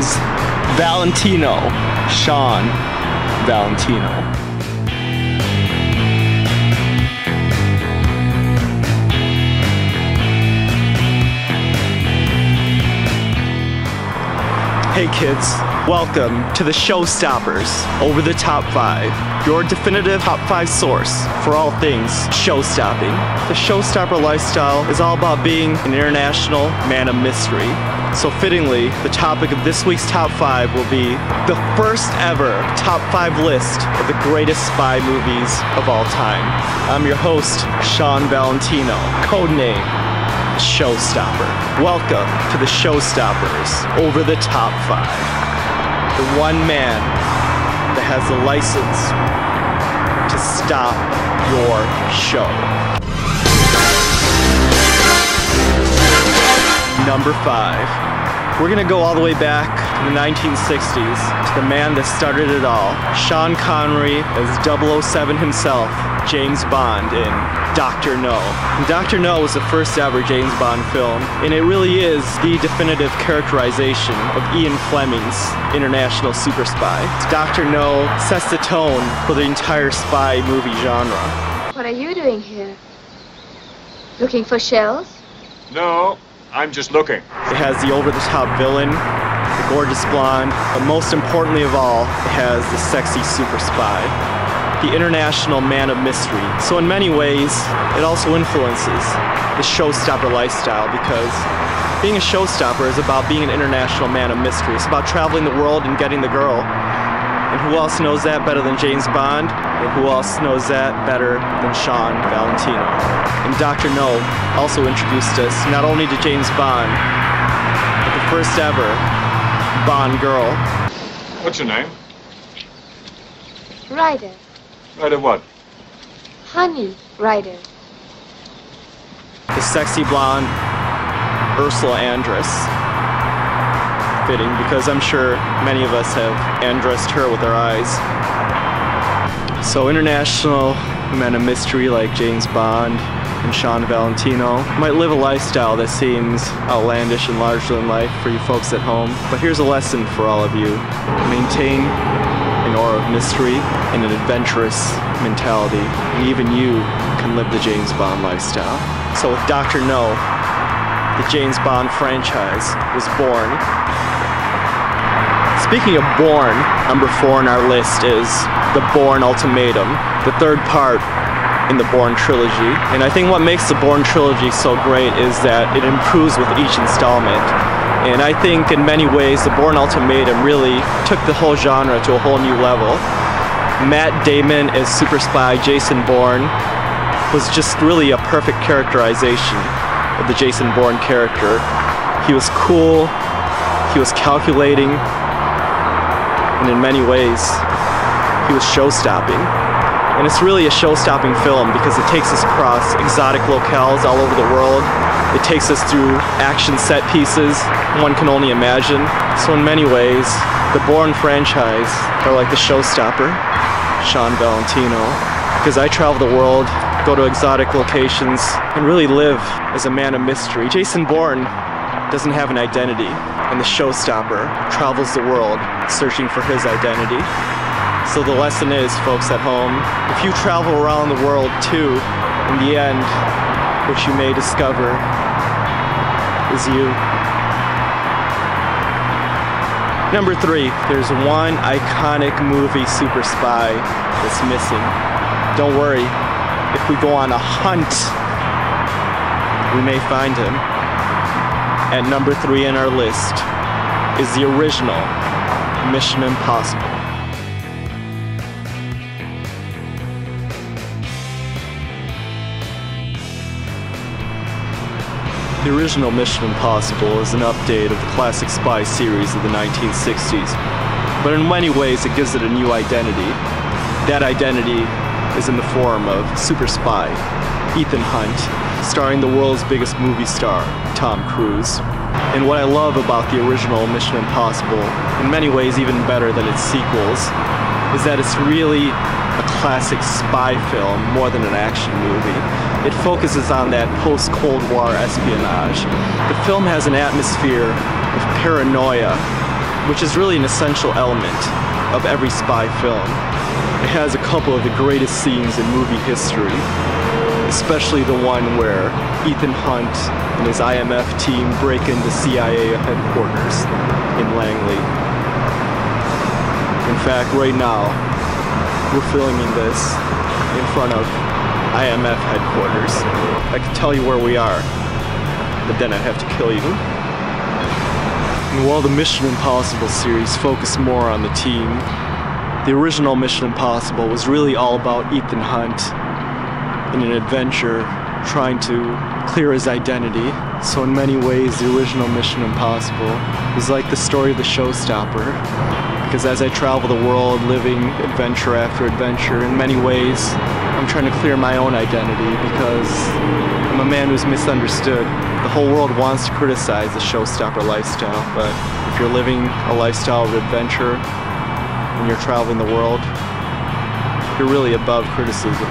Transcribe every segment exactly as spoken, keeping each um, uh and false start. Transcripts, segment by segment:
James Valentino. Sean Valentino. Hey kids, welcome to the Showstoppers Over the Top five, your definitive top five source for all things showstopping. The showstopper lifestyle is all about being an international man of mystery. So fittingly, the topic of this week's top five will be the first ever top five list of the greatest spy movies of all time. I'm your host, Sean Valentino, codename Showstopper. Welcome to the Showstoppers Over the Top five. The one man that has the license to stop your show. Number five. We're gonna go all the way back to the nineteen sixties to the man that started it all. Sean Connery as double oh seven himself, James Bond in Doctor No. And Doctor No was the first ever James Bond film, and it really is the definitive characterization of Ian Fleming's international super spy. Doctor No sets the tone for the entire spy movie genre. What are you doing here? Looking for shells? No, I'm just looking. It has the over-the-top villain, the gorgeous blonde, but most importantly of all, it has the sexy super spy, the international man of mystery. So in many ways, it also influences the showstopper lifestyle, because being a showstopper is about being an international man of mystery. It's about traveling the world and getting the girl. And who else knows that better than James Bond? And who else knows that better than Sean Valentino? And Doctor No also introduced us not only to James Bond, but the first ever Bond girl. What's your name? Ryder. Ryder what? Honey Ryder. The sexy blonde, Ursula Andress. Fitting, because I'm sure many of us have Andressed her with our eyes. So international men of mystery like James Bond and Sean Valentino might live a lifestyle that seems outlandish and larger than life for you folks at home. But here's a lesson for all of you. Maintain an aura of mystery and an adventurous mentality, and even you can live the James Bond lifestyle. So with Doctor No, the James Bond franchise was born. Speaking of Bourne, number four on our list is the Bourne Ultimatum, the third part in the Bourne Trilogy. And I think what makes the Bourne Trilogy so great is that it improves with each installment. And I think in many ways the Bourne Ultimatum really took the whole genre to a whole new level. Matt Damon as super spy Jason Bourne was just really a perfect characterization of the Jason Bourne character. He was cool, he was calculating, and in many ways he was show-stopping. And it's really a show-stopping film because it takes us across exotic locales all over the world. It takes us through action set pieces one can only imagine. So in many ways, the Bourne franchise are like the showstopper, Sean Valentino, because I travel the world, go to exotic locations, and really live as a man of mystery. Jason Bourne doesn't have an identity, and the showstopper travels the world searching for his identity. So the lesson is, folks at home, if you travel around the world too, in the end, what you may discover is you. Number three, there's one iconic movie super spy that's missing. Don't worry, if we go on a hunt, we may find him. At number three in our list is the original Mission Impossible. The original Mission Impossible is an update of the classic spy series of the nineteen sixties, but in many ways it gives it a new identity. That identity is in the form of super spy Ethan Hunt, starring the world's biggest movie star, Tom Cruise. And what I love about the original Mission Impossible, in many ways even better than its sequels, is that it's really a classic spy film more than an action movie. It focuses on that post-Cold War espionage. The film has an atmosphere of paranoia which is really an essential element of every spy film. It has a couple of the greatest scenes in movie history, especially the one where Ethan Hunt and his I M F team break into C I A headquarters in Langley. In fact, right now, we're filming this in front of I M F headquarters. I could tell you where we are, but then I'd have to kill you. And while the Mission Impossible series focused more on the team, the original Mission Impossible was really all about Ethan Hunt in an adventure trying to clear his identity. So in many ways, the original Mission Impossible is like the story of the showstopper, because as I travel the world living adventure after adventure, in many ways I'm trying to clear my own identity because I'm a man who's misunderstood. The whole world wants to criticize the showstopper lifestyle, but if you're living a lifestyle of adventure and you're traveling the world, you're really above criticism.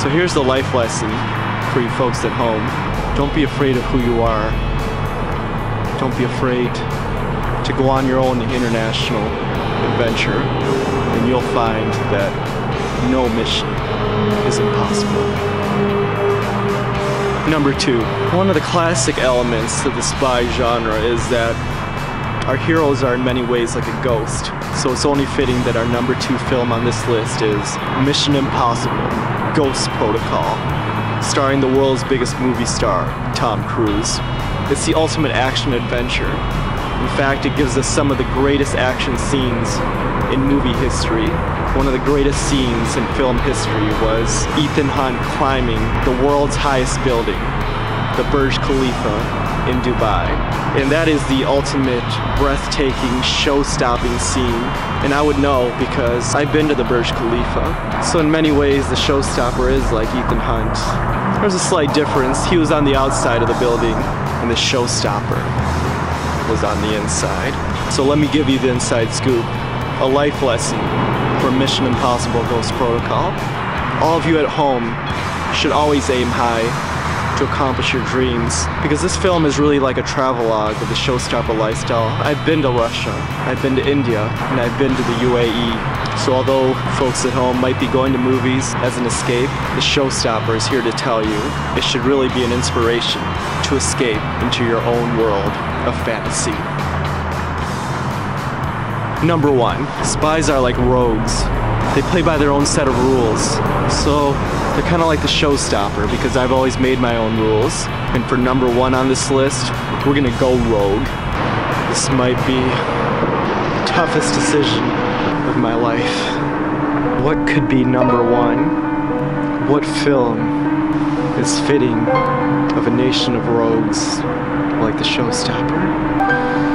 So here's the life lesson for you folks at home. Don't be afraid of who you are. Don't be afraid to go on your own international adventure, and you'll find that no mission is impossible. Number two, one of the classic elements of the spy genre is that our heroes are in many ways like a ghost. So it's only fitting that our number two film on this list is Mission Impossible: Ghost Protocol, starring the world's biggest movie star, Tom Cruise. It's the ultimate action-adventure. In fact, it gives us some of the greatest action scenes in movie history. One of the greatest scenes in film history was Ethan Hunt climbing the world's highest building, the Burj Khalifa in Dubai. And that is the ultimate breathtaking, show-stopping scene. And I would know because I've been to the Burj Khalifa. So in many ways, the showstopper is like Ethan Hunt. There's a slight difference. He was on the outside of the building, and the showstopper was on the inside. So let me give you the inside scoop, a life lesson for Mission Impossible: Ghost Protocol. All of you at home should always aim high to accomplish your dreams, because this film is really like a travelogue of the showstopper lifestyle. I've been to Russia, I've been to India, and I've been to the U A E. So although folks at home might be going to movies as an escape, the showstopper is here to tell you it should really be an inspiration to escape into your own world of fantasy. Number one, spies are like rogues. They play by their own set of rules. So they're kind of like the showstopper, because I've always made my own rules. And for number one on this list, we're gonna go rogue. This might be the toughest decision of my life. What could be number one? What film is fitting of a nation of rogues like the showstopper?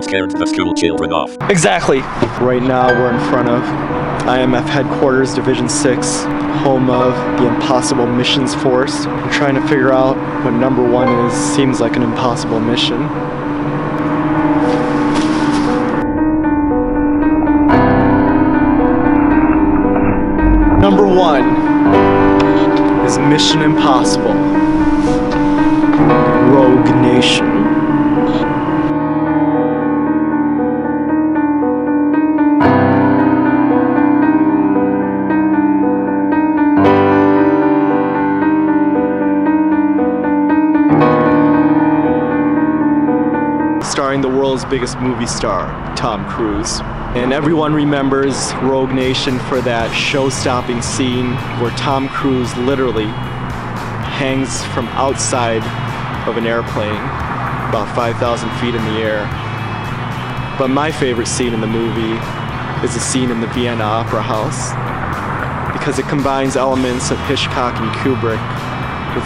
Scared the school children off. Exactly. Right now we're in front of I M F headquarters, Division six, home of the Impossible Missions Force. We're trying to figure out what number one is. Seems like an impossible mission. Number one is Mission Impossible: Rogue Nation. Starring the world's biggest movie star, Tom Cruise. And everyone remembers Rogue Nation for that show-stopping scene where Tom Cruise literally hangs from outside of an airplane, about five thousand feet in the air. But my favorite scene in the movie is the scene in the Vienna Opera House, because it combines elements of Hitchcock and Kubrick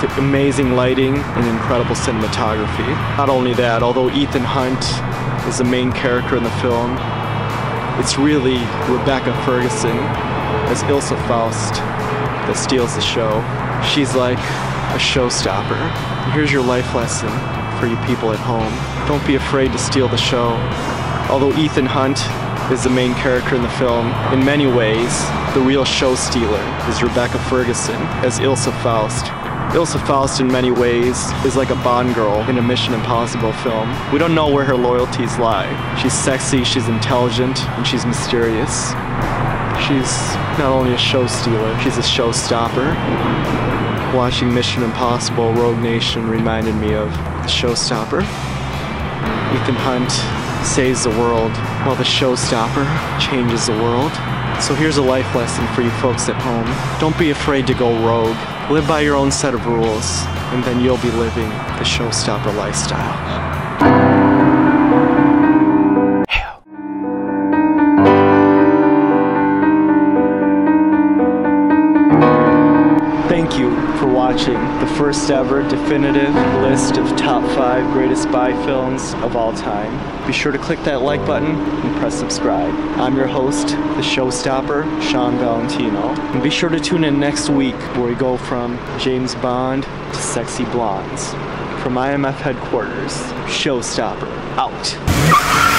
with amazing lighting and incredible cinematography. Not only that, although Ethan Hunt is the main character in the film, it's really Rebecca Ferguson as Ilsa Faust that steals the show. She's like a showstopper. Here's your life lesson for you people at home. Don't be afraid to steal the show. Although Ethan Hunt is the main character in the film, in many ways, the real show stealer is Rebecca Ferguson as Ilsa Faust. Ilsa Faust, in many ways, is like a Bond girl in a Mission Impossible film. We don't know where her loyalties lie. She's sexy, she's intelligent, and she's mysterious. She's not only a show stealer, she's a showstopper. Watching Mission Impossible: Rogue Nation reminded me of the showstopper. Ethan Hunt saves the world, while the showstopper changes the world. So here's a life lesson for you folks at home. Don't be afraid to go rogue. Live by your own set of rules, and then you'll be living the showstopper lifestyle. Thank you for watching the first ever definitive list of top five greatest spy films of all time. Be sure to click that like button and press subscribe. I'm your host, the showstopper, Sean Valentino. And be sure to tune in next week where we go from James Bond to sexy blondes. From I M F headquarters, showstopper out.